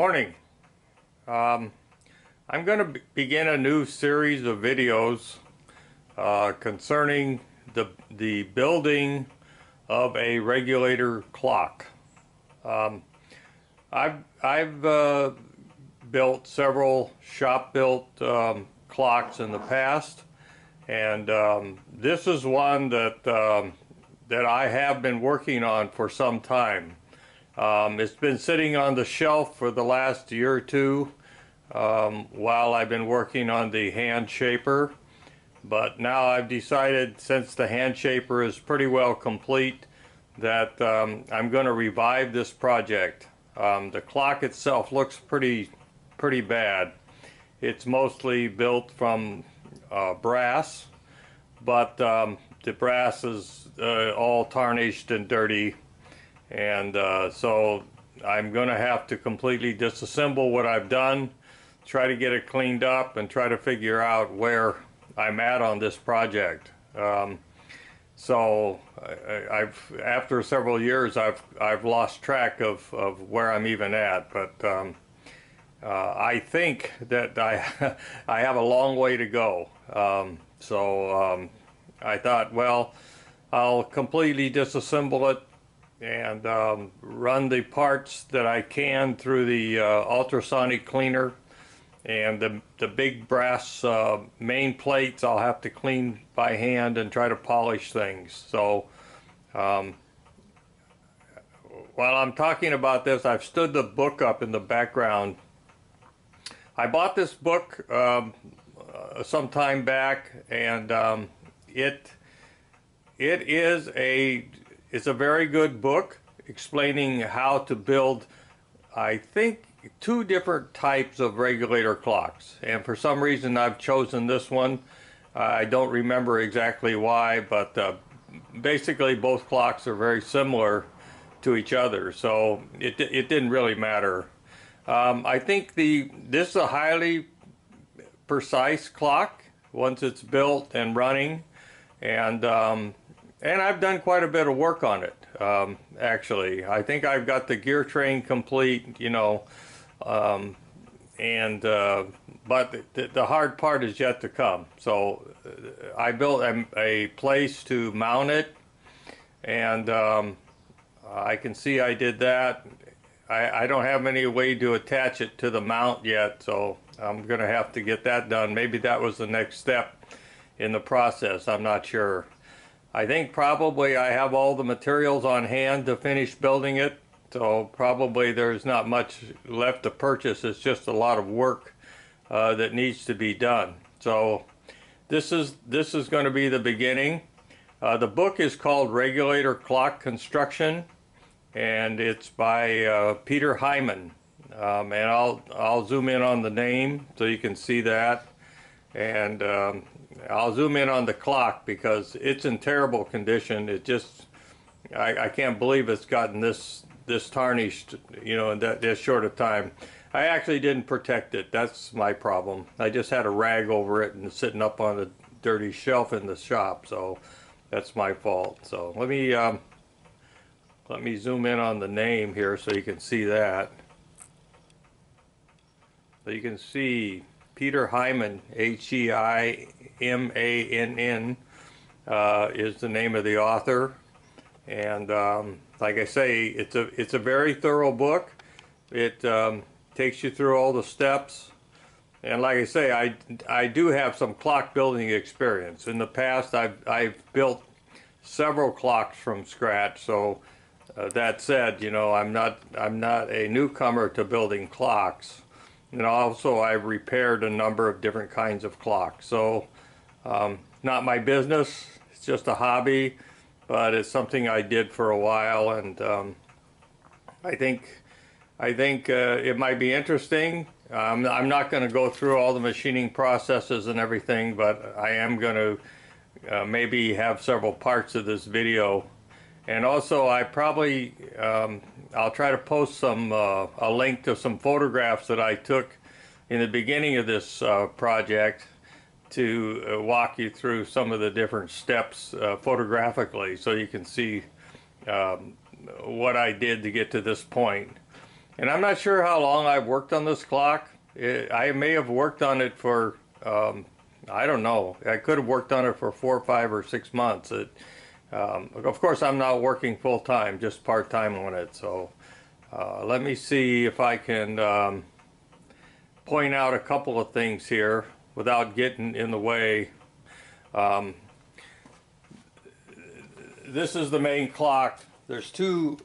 Morning. I'm going to begin a new series of videos concerning the building of a regulator clock. I've built several shop-built clocks in the past, and this is one that I have been working on for some time. It's been sitting on the shelf for the last year or two while I've been working on the hand shaper, but now I've decided, since the hand shaper is pretty well complete, that I'm going to revive this project. The clock itself looks pretty bad. It's mostly built from brass, but the brass is all tarnished and dirty, and so I'm going to have to completely disassemble what I've done, try to get it cleaned up, and try to figure out where I'm at on this project. So I've, after several years, I've lost track of where I'm even at, but I think that I have a long way to go. So I thought, well, I'll completely disassemble it and run the parts that I can through the ultrasonic cleaner, and the big brass main plates I'll have to clean by hand and try to polish things. So while I'm talking about this, I've stood the book up in the background. I bought this book some time back, and it is a very good book explaining how to build, I think, two different types of regulator clocks, and for some reason I've chosen this one. I don't remember exactly why, but basically both clocks are very similar to each other, so it didn't really matter. I think this is a highly precise clock once it's built and running, and I've done quite a bit of work on it, actually. I think I've got the gear train complete, you know, but the hard part is yet to come. So I built a place to mount it, and I can see I did that. I don't have any way to attach it to the mount yet, so I'm going to have to get that done. Maybe that was the next step in the process, I'm not sure. I think probably I have all the materials on hand to finish building it, so probably there's not much left to purchase. It's just a lot of work that needs to be done. So this is going to be the beginning. The book is called Regulator Clock Construction, and it's by Peter Heimann. And I'll zoom in on the name so you can see that, and I'll zoom in on the clock because it's in terrible condition. It just, I can't believe it's gotten this tarnished, you know, in that this short of time. I actually didn't protect it. That's my problem. I just had a rag over it and sitting up on a dirty shelf in the shop, so that's my fault. So let me zoom in on the name here so you can see that. So you can see Peter Heimann, H-E-I-M-A-N-N, is the name of the author, and like I say, it's a very thorough book. It takes you through all the steps, and like I say, I do have some clock building experience. In the past, I've built several clocks from scratch. So that said, you know, I'm not a newcomer to building clocks. And also, I've repaired a number of different kinds of clocks. So, not my business. It's just a hobby, but it's something I did for a while, and I think it might be interesting. I'm not going to go through all the machining processes and everything, but I am going to maybe have several parts of this video. And also, I probably, I'll try to post some a link to some photographs that I took in the beginning of this project to walk you through some of the different steps photographically, so you can see what I did to get to this point. And I'm not sure how long I've worked on this clock. I may have worked on it for, I don't know, I could have worked on it for 4, 5, or 6 months. Of course, I'm not working full-time, just part-time on it. So let me see if I can point out a couple of things here without getting in the way. This is the main clock. There's two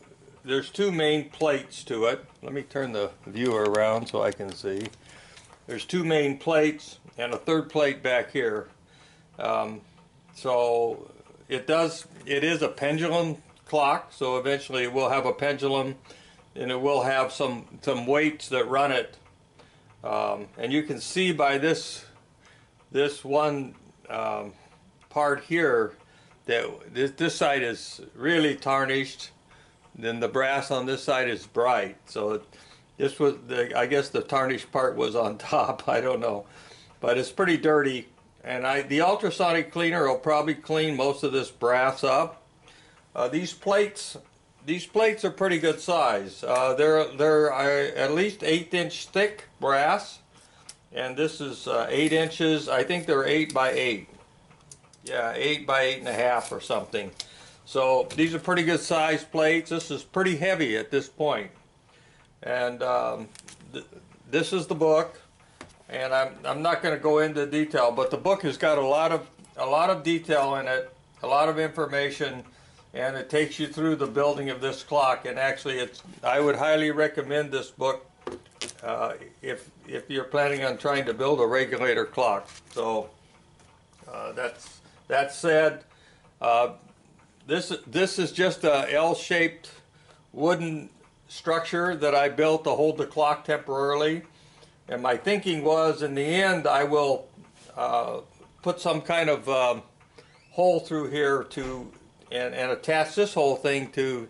main plates to it. Let me turn the viewer around so I can see. There's two main plates and a third plate back here. So it is a pendulum clock, so eventually it will have a pendulum and it will have some weights that run it. And you can see by this one part here that this side is really tarnished. Then the brass on this side is bright, so this was I guess the tarnished part was on top. I don't know, but it's pretty dirty. And the ultrasonic cleaner will probably clean most of this brass up. These plates are pretty good size. They're at least 8-inch thick brass, and this is 8 inches. I think they're 8 by 8. Yeah, 8 by 8.5 or something. So these are pretty good size plates. This is pretty heavy at this point. And this is the book, and I'm not going to go into detail, but the book has got a lot of detail in it, a lot of information, and it takes you through the building of this clock. And actually, I would highly recommend this book if you're planning on trying to build a regulator clock. So that said, This is just a L-shaped wooden structure that I built to hold the clock temporarily, and my thinking was in the end I will put some kind of hole through here to and attach this whole thing to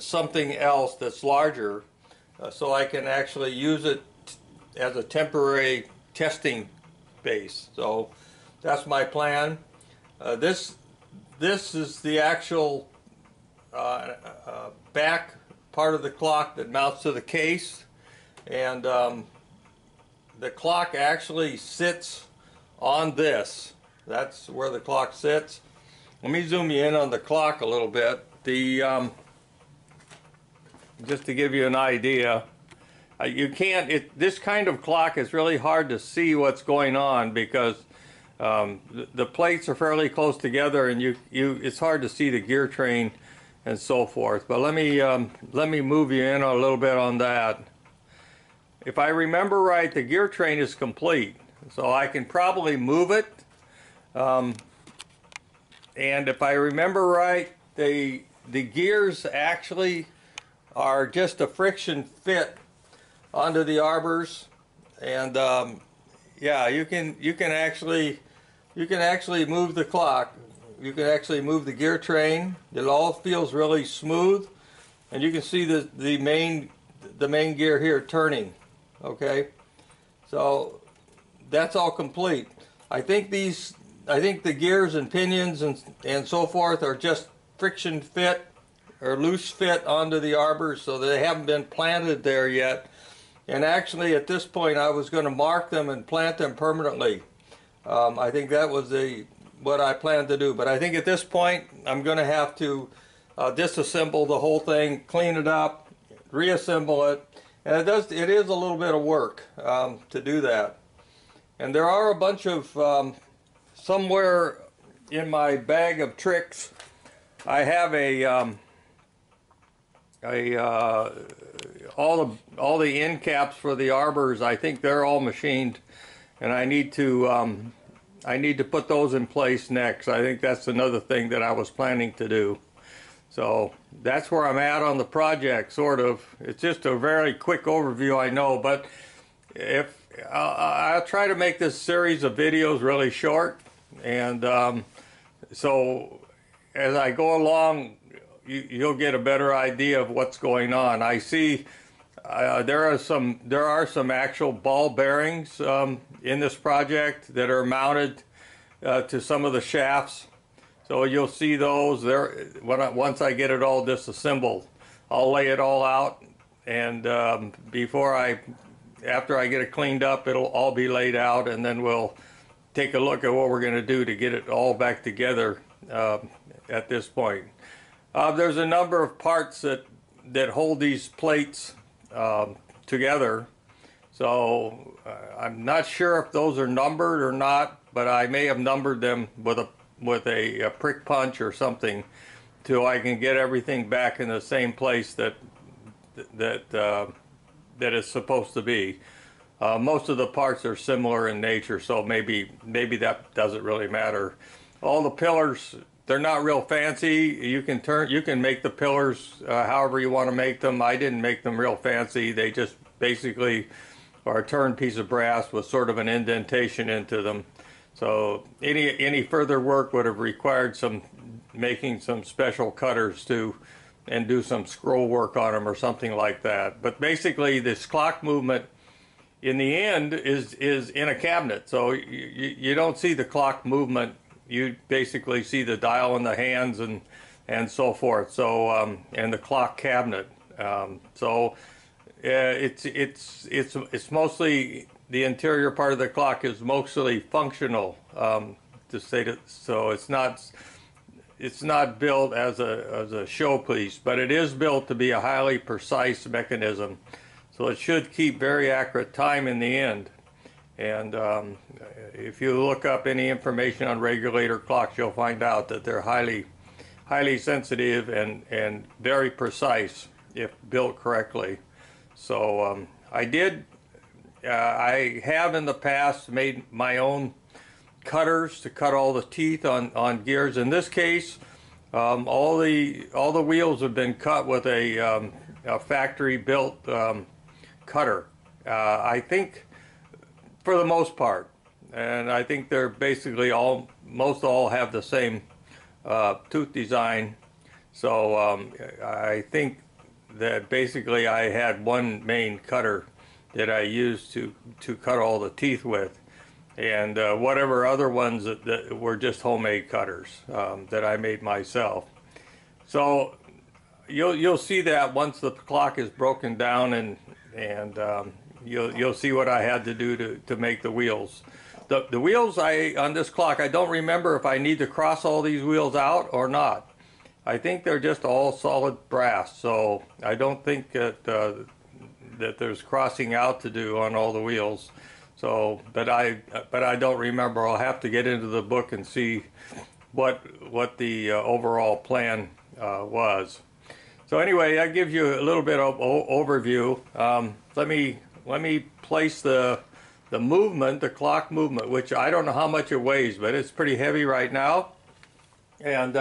something else that's larger, so I can actually use it as a temporary testing base. So that's my plan. This is the actual back part of the clock that mounts to the case, and the clock actually sits on this. That's where the clock sits. Let me zoom you in on the clock a little bit. Just to give you an idea, you can't. This kind of clock is really hard to see what's going on because the plates are fairly close together, and it's hard to see the gear train and so forth. But let me move you in a little bit on that. If I remember right, the gear train is complete, so I can probably move it. And if I remember right, the gears actually are just a friction fit onto the arbors, and yeah, you can actually move the clock. You can actually move the gear train. It all feels really smooth, and you can see the main gear here turning. Okay, so that's all complete. I think the gears and pinions and so forth are just friction fit or loose fit onto the arbors, so they haven't been planted there yet. And actually, at this point, I was going to mark them and plant them permanently. I think that was what I planned to do. But I think at this point, I'm going to have to disassemble the whole thing, clean it up, reassemble it. And it is a little bit of work to do that. And there are a bunch of, somewhere in my bag of tricks, I have all the end caps for the arbors. I think they're all machined, and I need to put those in place next. I think that's another thing that I was planning to do. So that's where I'm at on the project, sort of. It's just a very quick overview, I know, but if I'll try to make this series of videos really short, and so as I go along, you'll get a better idea of what's going on. I see there are some actual ball bearings in this project that are mounted to some of the shafts. So you'll see those there once I get it all disassembled. I'll lay it all out and after I get it cleaned up, it'll all be laid out, and then we'll take a look at what we're going to do to get it all back together at this point. There's a number of parts that hold these plates together, so I'm not sure if those are numbered or not, but I may have numbered them with a prick punch or something till I can get everything back in the same place that it's supposed to be. Most of the parts are similar in nature, so maybe that doesn't really matter. All the pillars, they're not real fancy. You can make the pillars however you want to make them. I didn't make them real fancy. They just basically are a turned piece of brass with sort of an indentation into them. So any further work would have required making some special cutters and do some scroll work on them or something like that. But basically, this clock movement in the end is in a cabinet, so you don't see the clock movement. You basically see the dial in the hands and so forth. So and the clock cabinet. It's mostly the interior part of the clock is mostly functional. So it's not built as a showpiece, but it is built to be a highly precise mechanism. So it should keep very accurate time in the end. And if you look up any information on regulator clocks, you'll find out that they're highly sensitive and very precise if built correctly. So I have in the past made my own cutters to cut all the teeth on gears. In this case, all the wheels have been cut with a factory-built cutter. I think, for the most part, and I think they're basically most all have the same tooth design. So I think that basically I had one main cutter that I used to cut all the teeth with, and whatever other ones that were just homemade cutters that I made myself. So you'll see that once the clock is broken down and You'll see what I had to do to make the wheels. The wheels on this clock, I don't remember if I need to cross all these wheels out or not. I think they're just all solid brass, so I don't think that there's crossing out to do on all the wheels. So, but I don't remember. I'll have to get into the book and see what the overall plan was. So anyway, that gives you a little bit of overview. Let me place the clock movement, which I don't know how much it weighs, but it's pretty heavy right now. And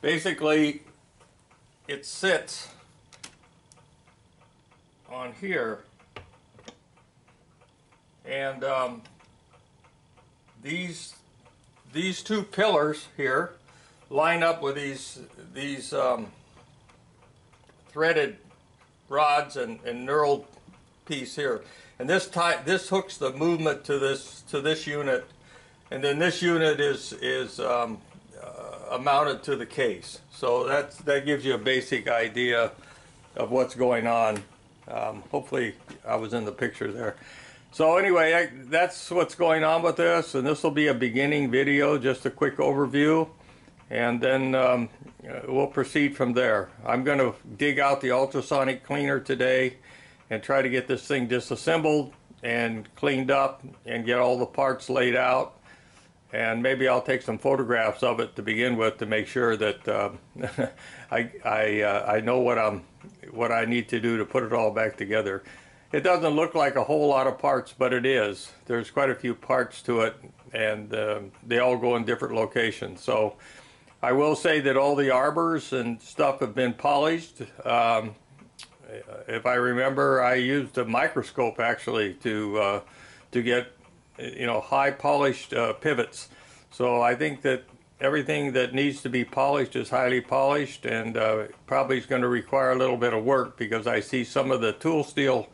basically, it sits on here. And these two pillars here line up with these threaded rods and knurled piece here, and this hooks the movement to this unit, and then this unit is mounted to the case. So that gives you a basic idea of what's going on. Hopefully, I was in the picture there. So anyway, that's what's going on with this, and this will be a beginning video, just a quick overview, and then we'll proceed from there. I'm going to dig out the ultrasonic cleaner today and try to get this thing disassembled and cleaned up and get all the parts laid out, and maybe I'll take some photographs of it to begin with to make sure that I know what I need to do to put it all back together. It doesn't look like a whole lot of parts, but it is. There's quite a few parts to it, and they all go in different locations. So I will say that all the arbors and stuff have been polished. If I remember, I used a microscope actually to get, high polished pivots. So I think that everything that needs to be polished is highly polished, and probably is going to require a little bit of work, because I see some of the tool steel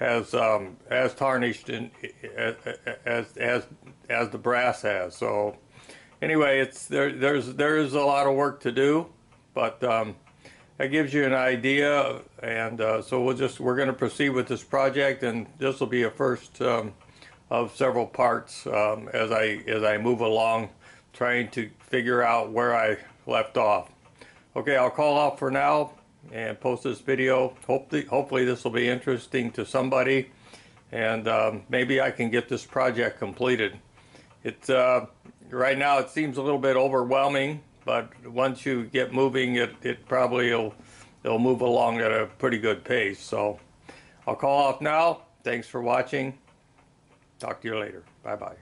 has tarnished and as the brass has. So anyway, there is a lot of work to do, but That gives you an idea, and so we're going to proceed with this project, and this will be a first of several parts as I move along, trying to figure out where I left off. Okay, I'll call off for now and post this video. Hopefully this will be interesting to somebody, and maybe I can get this project completed. It's right now it seems a little bit overwhelming, but once you get moving, it probably it'll move along at a pretty good pace. So I'll call off now. Thanks for watching. Talk to you later. Bye-bye.